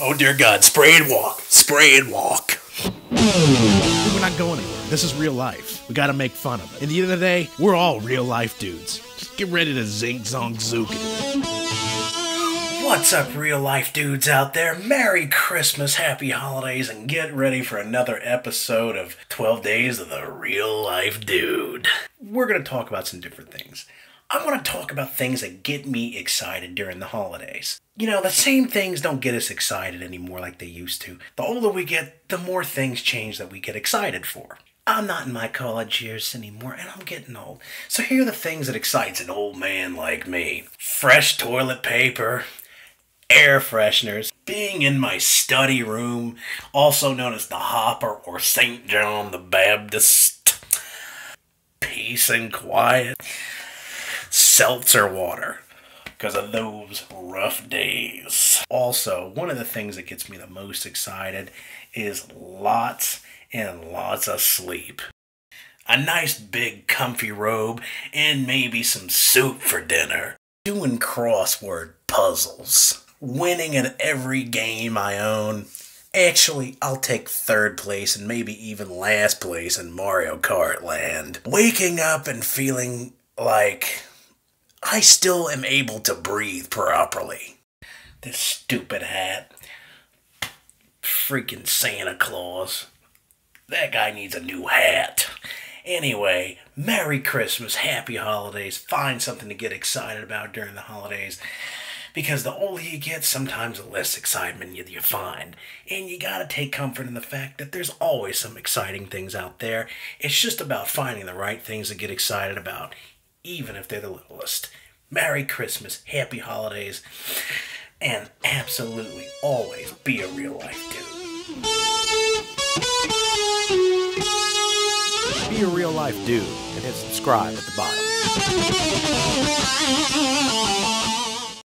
Oh dear God, spray and walk, spray and walk. We're not going anywhere. This is real life. We gotta make fun of it. At the end of the day, we're all real life dudes. Just get ready to zing zong zook it. What's up, real life dudes out there? Merry Christmas, happy holidays, and get ready for another episode of 12 Days of the Real Life Dude. We're gonna talk about some different things. I want to talk about things that get me excited during the holidays. You know, the same things don't get us excited anymore like they used to. The older we get, the more things change that we get excited for. I'm not in my college years anymore, and I'm getting old. So here are the things that excites an old man like me. Fresh toilet paper, air fresheners, being in my study room, also known as the Hopper or St. John the Baptist, peace and quiet. Seltzer water, because of those rough days. Also, one of the things that gets me the most excited is lots and lots of sleep. A nice big comfy robe and maybe some soup for dinner. Doing crossword puzzles. Winning at every game I own. Actually, I'll take third place and maybe even last place in Mario Kart land. Waking up and feeling like I still am able to breathe properly. This stupid hat. Freaking Santa Claus. That guy needs a new hat. Anyway, Merry Christmas, Happy Holidays. Find something to get excited about during the holidays. Because the older you get, sometimes the less excitement you find. And you gotta take comfort in the fact that there's always some exciting things out there. It's just about finding the right things to get excited about. Even if they're the littlest. Merry Christmas, Happy Holidays, and absolutely always be a real life dude. Be a real life dude and hit subscribe at the bottom.